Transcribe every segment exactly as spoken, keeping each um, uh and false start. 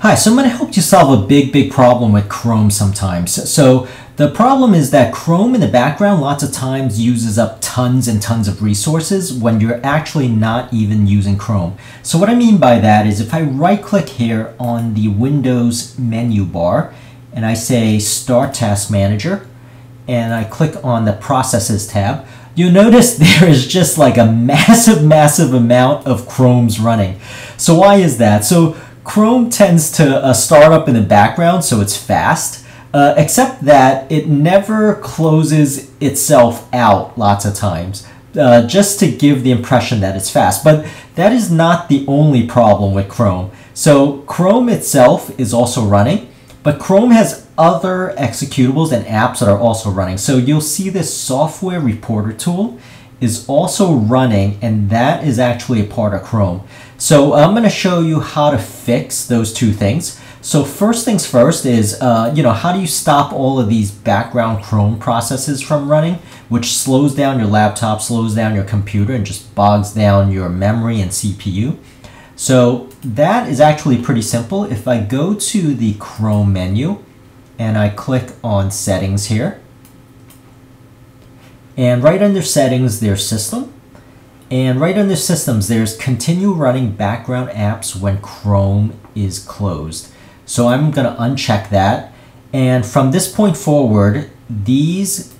Hi, so I'm going to help you solve a big, big problem with Chrome sometimes. So the problem is that Chrome in the background lots of times uses up tons and tons of resources when you're actually not even using Chrome. So what I mean by that is if I right click here on the Windows menu bar and I say Start Task Manager and I click on the Processes tab, you'll notice there is just like a massive, massive amount of Chrome's running. So why is that? So Chrome tends to uh, start up in the background, so it's fast, uh, except that it never closes itself out lots of times, uh, just to give the impression that it's fast. But that is not the only problem with Chrome. So Chrome itself is also running, but Chrome has other executables and apps that are also running. So you'll see this software reporter tool is also running, and that is actually a part of Chrome. So I'm going to show you how to fix those two things. So first things first is, uh, you know, how do you stop all of these background Chrome processes from running, which slows down your laptop, slows down your computer, and just bogs down your memory and C P U? So that is actually pretty simple. If I go to the Chrome menu and I click on Settings here, and right under Settings, there's System. And right under Systems, there's Continue Running Background Apps When Chrome is Closed. So I'm going to uncheck that. And from this point forward, these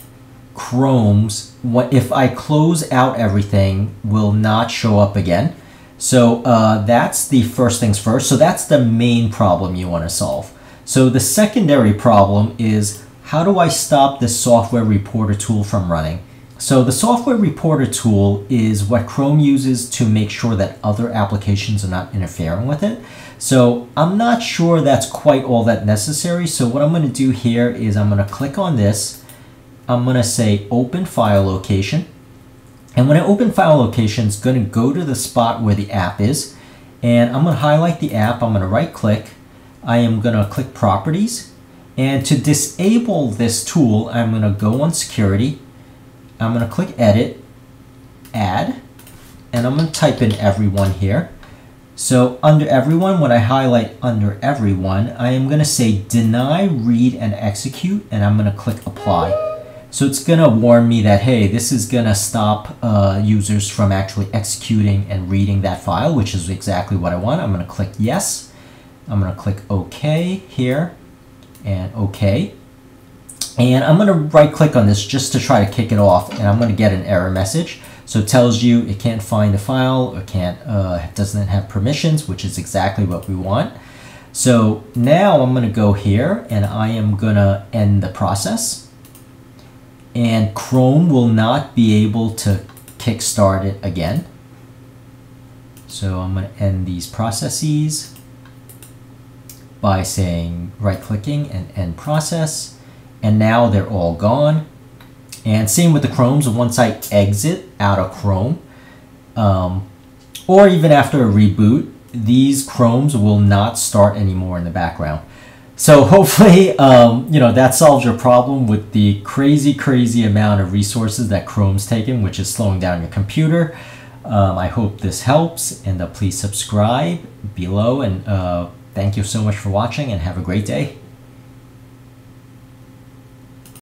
Chromes, what, if I close out everything, will not show up again. So uh, that's the first things first. So that's the main problem you want to solve. So the secondary problem is, how do I stop this software reporter tool from running? So the software reporter tool is what Chrome uses to make sure that other applications are not interfering with it. So I'm not sure that's quite all that necessary. So what I'm going to do here is I'm going to click on this. I'm going to say Open File Location. And when I open File Location, it's going to go to the spot where the app is. And I'm going to highlight the app. I'm going to right click. I am going to click Properties. And to disable this tool, I'm going to go on Security, I'm going to click Edit, Add, and I'm going to type in Everyone here. So under Everyone, when I highlight under Everyone, I am going to say Deny, Read, and Execute, and I'm going to click Apply. So it's going to warn me that, hey, this is going to stop uh, users from actually executing and reading that file, which is exactly what I want. I'm going to click Yes, I'm going to click OK here, and OK. And I'm going to right click on this just to try to kick it off, and I'm going to get an error message. So it tells you it can't find the file, or can't, uh, doesn't have permissions, which is exactly what we want. So now I'm going to go here and I am going to end the process, and Chrome will not be able to kickstart it again. So I'm going to end these processes by saying right clicking and end process, and now they're all gone. And same with the Chromes. Once I exit out of Chrome, um, or even after a reboot, these Chromes will not start anymore in the background. So hopefully um, you know, that solves your problem with the crazy crazy amount of resources that Chrome's taken, which is slowing down your computer. um, I hope this helps, and uh, please subscribe below, and uh, thank you so much for watching, and have a great day.